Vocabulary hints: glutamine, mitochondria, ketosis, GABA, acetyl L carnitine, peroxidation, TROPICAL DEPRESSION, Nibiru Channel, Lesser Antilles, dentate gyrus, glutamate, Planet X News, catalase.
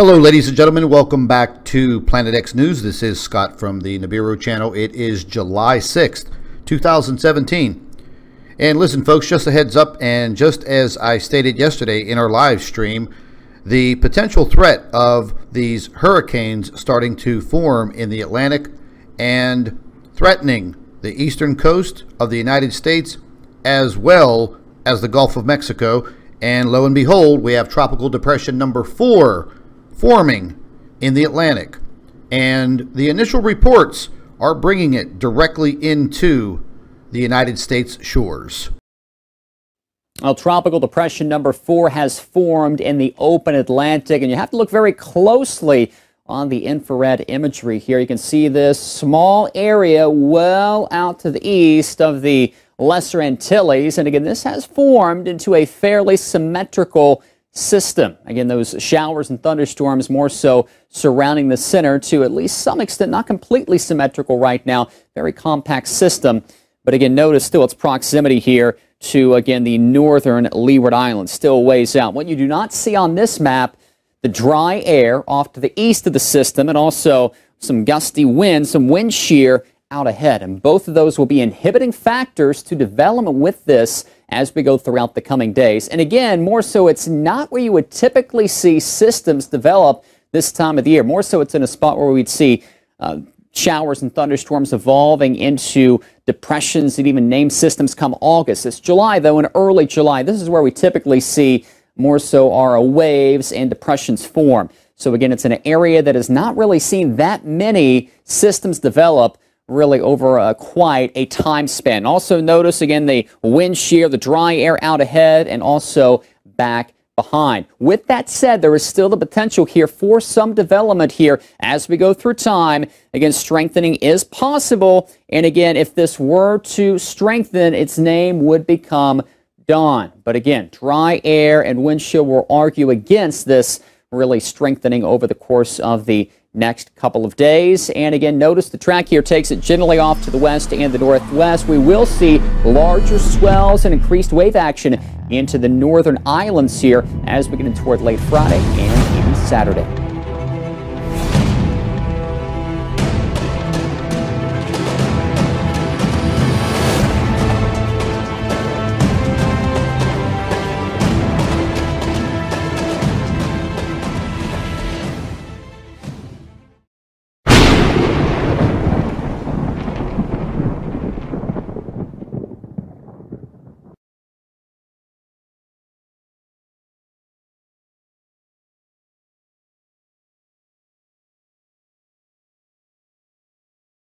Hello, ladies and gentlemen. Welcome back to Planet X News. This is Scott from the Nibiru Channel. It is July 6th, 2017. And listen, folks, just a heads up, and just as I stated yesterday in our live stream, the potential threat of these hurricanes starting to form in the Atlantic and threatening the eastern coast of the United States as well as the Gulf of Mexico. And lo and behold, we have Tropical Depression number 4 forming in the Atlantic, and the initial reports are bringing it directly into the United States shores. Well, Tropical Depression number 4 has formed in the open Atlantic, and you have to look very closely on the infrared imagery here. You can see this small area well out to the east of the Lesser Antilles, and again, this has formed into a fairly symmetrical system. Again, those showers and thunderstorms more so surrounding the center to at least some extent, not completely symmetrical right now, very compact system. But again, notice still its proximity here to, again, the northern Leeward Islands, still ways out. What you do not see on this map, the dry air off to the east of the system, and also some gusty wind, some wind shear out ahead, and both of those will be inhibiting factors to development with this as we go throughout the coming days. And again, more so, it's not where you would typically see systems develop this time of the year. More so, it's in a spot where we'd see showers and thunderstorms evolving into depressions and even named systems come August. It's July, though, in early July. This is where we typically see more so our waves and depressions form. So again, it's an area that has not really seen that many systems develop really over quite a time span. Also notice again the wind shear, the dry air out ahead and also back behind. With that said, there is still the potential here for some development here as we go through time. Again, strengthening is possible, and again, if this were to strengthen, its name would become Dawn. But again, dry air and wind shear will argue against this really strengthening over the course of the next couple of days. And again, notice the track here takes it generally off to the west and the northwest. We will see larger swells and increased wave action into the northern islands here as we get in toward late Friday and even Saturday.